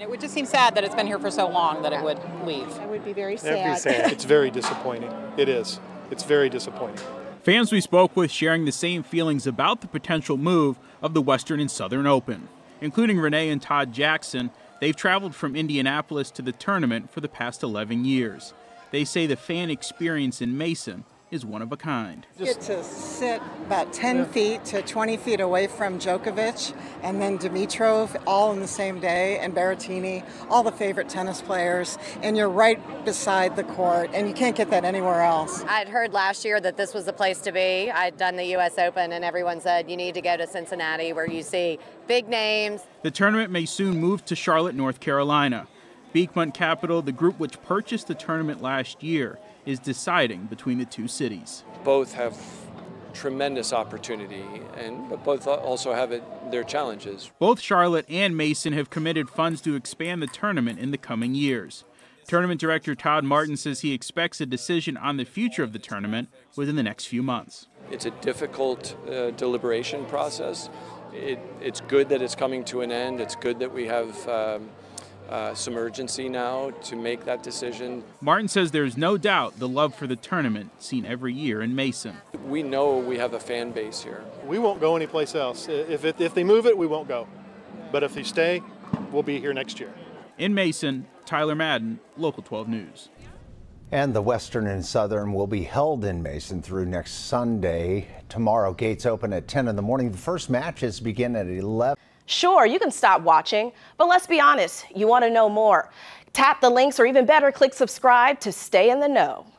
It would just seem sad that it's been here for so long that it would leave. It would be very sad. That'd be sad. It's very disappointing. It is. It's very disappointing. Fans we spoke with sharing the same feelings about the potential move of the Western and Southern Open, including Renee and Todd Jackson. They've traveled from Indianapolis to the tournament for the past 11 years. They say the fan experience in Mason is one of a kind. You get to sit about 10 feet to 20 feet away from Djokovic and then Dimitrov all in the same day, and Berrettini, all the favorite tennis players, and you're right beside the court, and you can't get that anywhere else. I'd heard last year that this was the place to be. I'd done the U.S. Open and everyone said you need to go to Cincinnati where you see big names. The tournament may soon move to Charlotte, North Carolina. Beekmont Capital, the group which purchased the tournament last year, is deciding between the two cities. Both have tremendous opportunity, but both also have their challenges. Both Charlotte and Mason have committed funds to expand the tournament in the coming years. Tournament director Todd Martin says he expects a decision on the future of the tournament within the next few months. It's a difficult deliberation process. It's good that it's coming to an end. It's good that we have some urgency now to make that decision. Martin says there's no doubt the love for the tournament seen every year in Mason. We know we have a fan base here. We won't go anyplace else. If they move it, we won't go. But if they stay, we'll be here next year. In Mason, Tyler Madden, Local 12 News. And the Western and Southern will be held in Mason through next Sunday. Tomorrow, gates open at 10 in the morning. The first matches begin at 11. Sure, you can stop watching, but let's be honest, you want to know more. Tap the links, or even better, click subscribe to stay in the know.